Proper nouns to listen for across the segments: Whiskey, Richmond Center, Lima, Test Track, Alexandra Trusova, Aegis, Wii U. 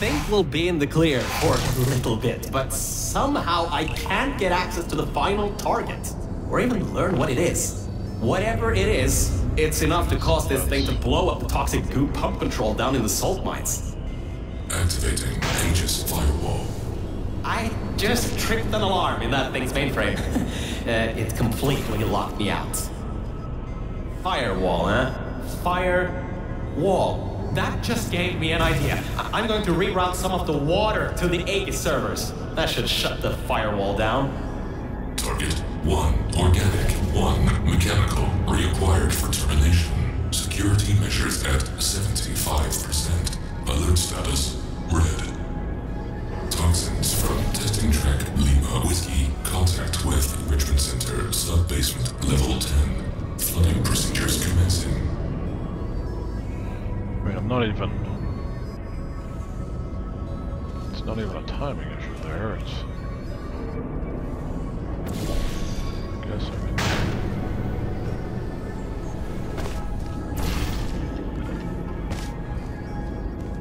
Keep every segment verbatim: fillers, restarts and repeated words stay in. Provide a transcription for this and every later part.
think we'll be in the clear for a little bit, but somehow I can't get access to the final target, or even learn what it is. Whatever it is, it's enough to cause this thing to blow up the toxic goo pump control down in the salt mines. Activating Aegis firewall. I just tripped an alarm in that thing's mainframe. uh, it completely locked me out. Firewall, huh? Firewall. That just gave me an idea. I'm going to reroute some of the water to the Aegis servers. That should shut the firewall down. Target one organic, one mechanical, reacquired for termination. Security measures at seventy-five percent. Alert status, red. Toxins from testing track Lima Whiskey. Contact with Richmond Center, sub-basement, level ten. Flooding procedures commencing. I'm not even... It's not even a timing issue there, it's... I guess I can...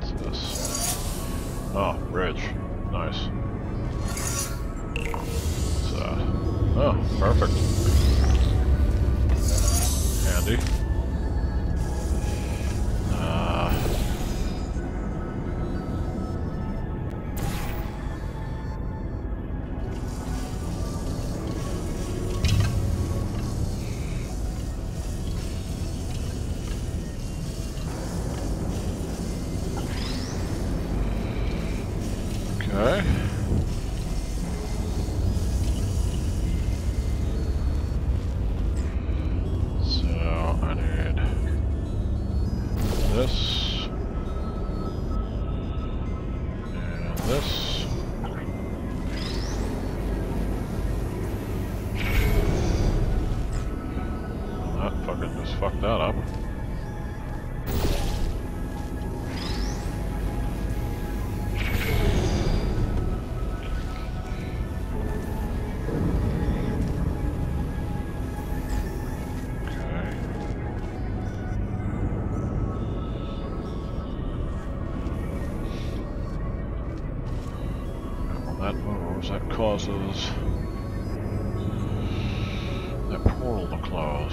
What's this? Oh, bridge. Nice. It's, uh... oh, perfect. Handy. That causes that portal to close.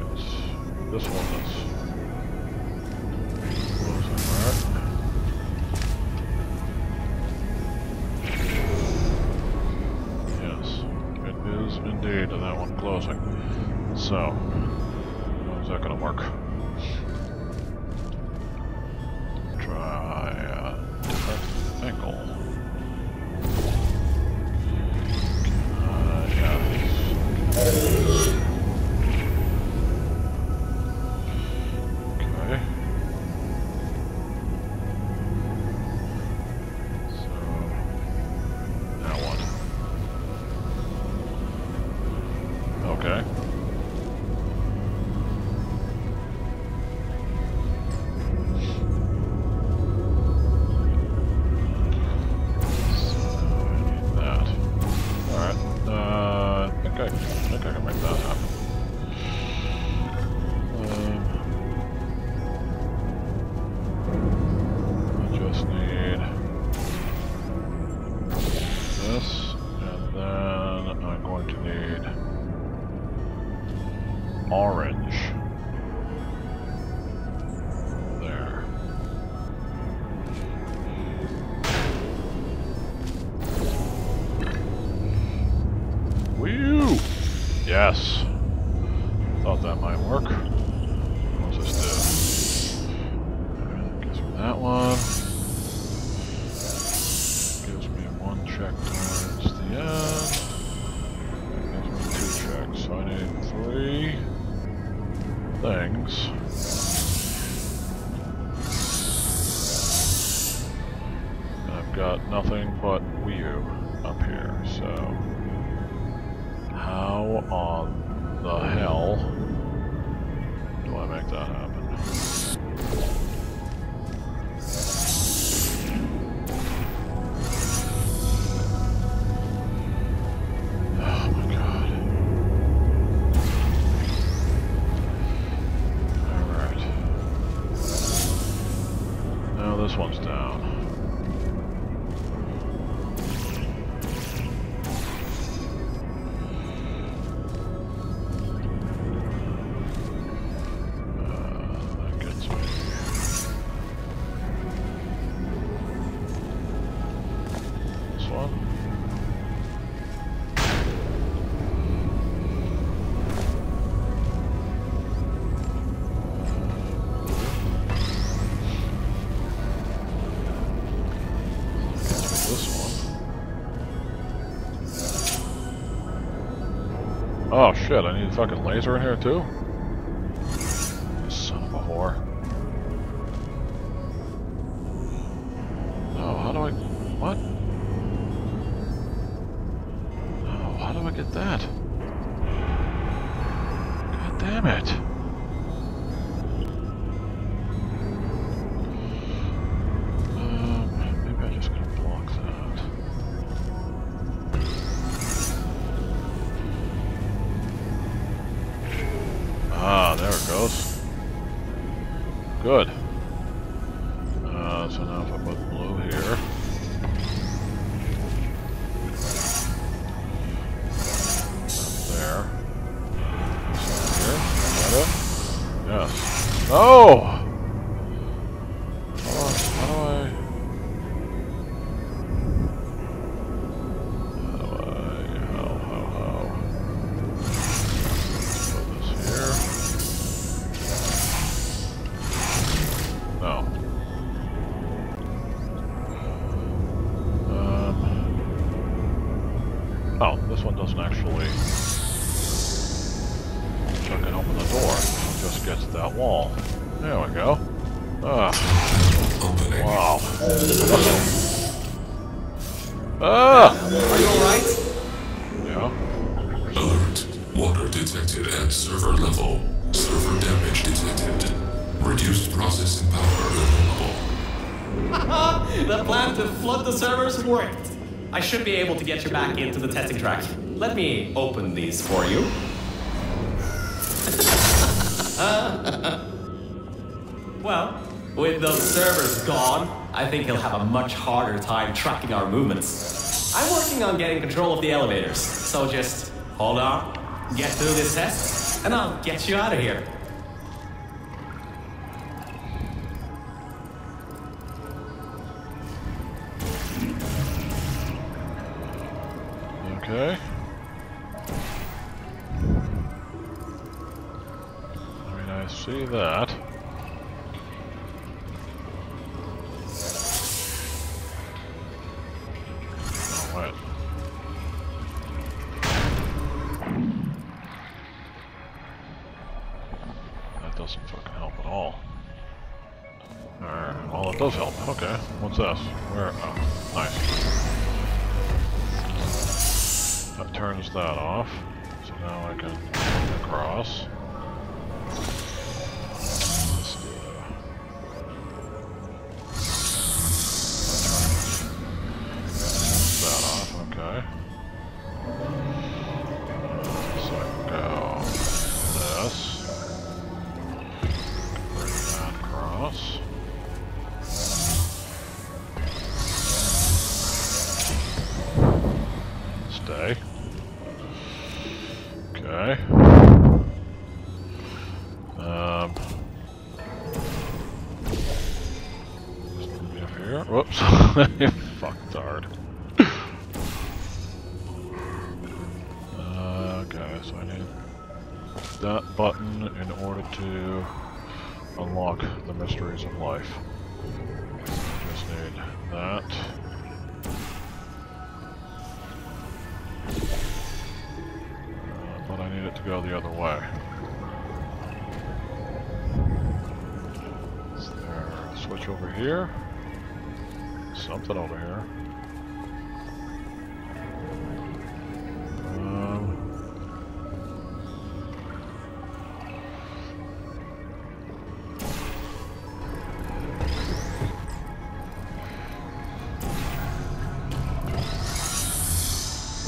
It's this one that's closing that. Yes, it is indeed that one closing. So, how's that gonna work? Yes. Thought that might work. What does this do? Alright, gives me that one. Gives me one check towards the end. Gives me two checks, so I need three things. And I've got nothing but Wii U up here, so... How on the hell do I make that happen? Oh my god. Alright. This one's down. Uh, that gets me. This one. Oh shit, I need a fucking laser in here too? Son of a whore. No, how do I... what? No, how do I get that? God damn it. Good. Uh, so now if I put blue here. There. Here. Is that it? Yes. No! How do I... How do I... How do I... How, how, how... Let's put this here. No. Um. Oh, this one doesn't actually chuck it open the door. It just gets that wall. There we go. Ah. Wow. Ah! Are you alright? Yeah. Alert. Water detected at server level. Server damage detected. Reduced processing power available. The plan to flood the servers worked. I should be able to get you back into the testing track. Let me open these for you. Well, with those servers gone, I think he'll have a much harder time tracking our movements. I'm working on getting control of the elevators, so just hold on, get through this test, and I'll get you out of here. Okay. I mean, I see that. Oh, wait. That doesn't fucking help at all. Or, well, it does help. Okay. What's this? Where? Oh, nice. That turns that off, so now I can come across. Let's do that. That off, okay. So I can go this. Bring that across. Stay. Okay. Um. Just leave here. Whoops. Fucked hard. Uh, okay, so I need that button in order to unlock the mysteries of life. Just need that. But I need it to go the other way. Is there a switch over here? Something over here. Um,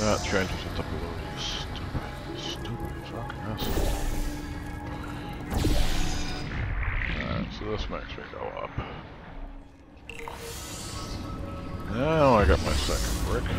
that changes it to blue. Alright, so this makes me go up. I got my second brick.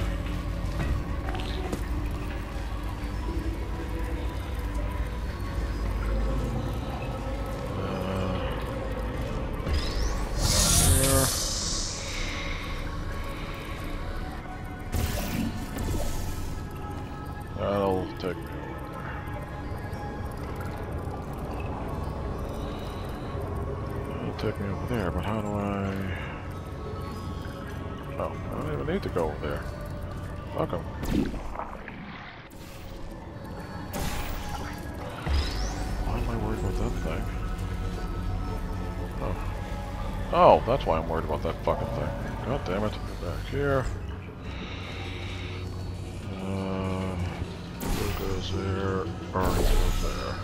Oh, that's why I'm worried about that fucking thing. God damn it. Back here. Uh, it goes there. Or it goes there.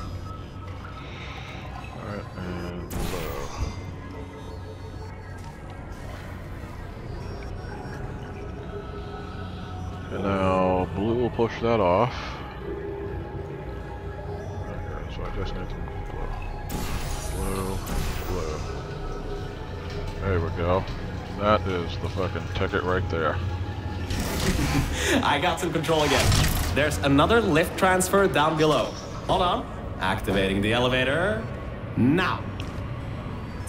Alright, and so. And now, blue will push that off. Okay, so I just need to blue. Blue. Blue. There we go. That is the fucking ticket right there. I got some control again. There's another lift transfer down below. Hold on. Activating the elevator. Now.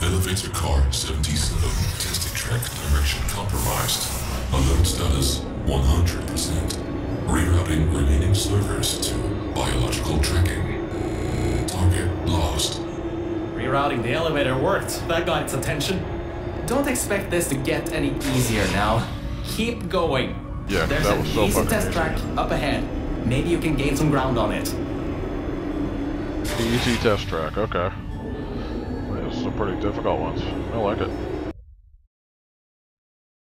Elevator car seventy-seven. Testing track direction compromised. Alert status one hundred percent. Rerouting remaining servers to biological tracking. Target lost. Rerouting the elevator worked. That got its attention. Don't expect this to get any easier now. Keep going. Yeah, there's that was an so easy test easy. track up ahead. Maybe you can gain some ground on it. Easy test track, okay. This is some pretty difficult ones. I like it.